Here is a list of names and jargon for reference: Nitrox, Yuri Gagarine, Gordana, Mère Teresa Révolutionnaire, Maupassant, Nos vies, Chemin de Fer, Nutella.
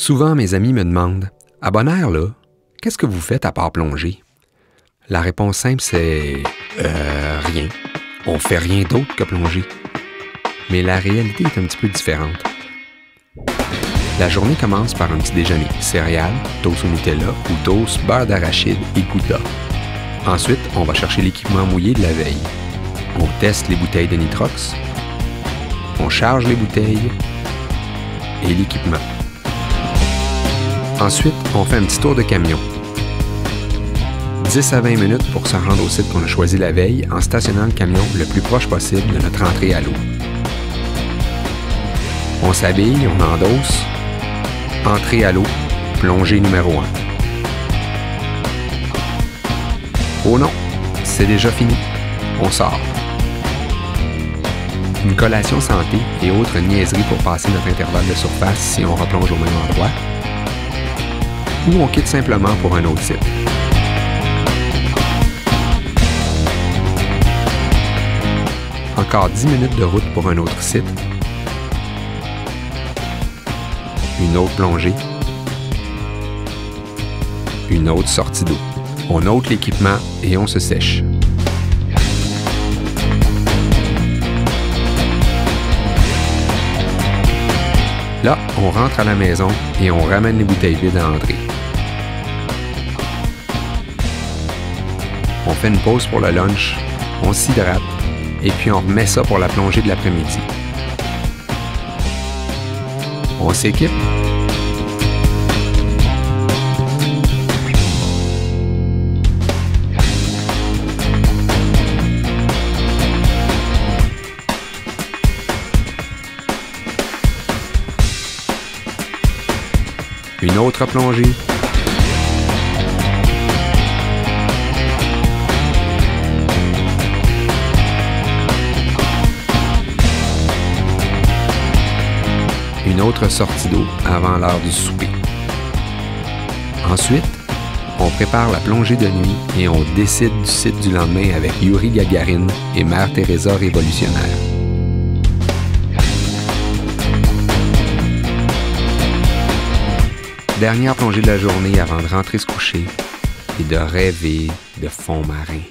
Souvent, mes amis me demandent « À bonne heure, là, qu'est-ce que vous faites à part plonger? » La réponse simple, c'est « Rien. On fait rien d'autre que plonger. » Mais la réalité est un petit peu différente. La journée commence par un petit déjeuner, céréales, toast au Nutella ou toast, beurre d'arachide et gouda. Ensuite, on va chercher l'équipement mouillé de la veille. On teste les bouteilles de Nitrox, on charge les bouteilles et l'équipement. Ensuite, on fait un petit tour de camion. 10 à 20 minutes pour se rendre au site qu'on a choisi la veille en stationnant le camion le plus proche possible de notre entrée à l'eau. On s'habille, on endosse. Entrée à l'eau, plongée numéro 1. Oh non, c'est déjà fini. On sort. Une collation santé et autres niaiseries pour passer notre intervalle de surface si on replonge au même endroit. Ou on quitte simplement pour un autre site. Encore 10 minutes de route pour un autre site. Une autre plongée. Une autre sortie d'eau. On ôte l'équipement et on se sèche. Là, on rentre à la maison et on ramène les bouteilles vides à André. On fait une pause pour le lunch, on s'hydrate et puis on remet ça pour la plongée de l'après-midi. On s'équipe. Une autre plongée. Une autre sortie d'eau avant l'heure du souper. Ensuite, on prépare la plongée de nuit et on décide du site du lendemain avec Yuri Gagarine et Mère Teresa Révolutionnaire. Dernière plongée de la journée avant de rentrer se coucher et de rêver de fond marin.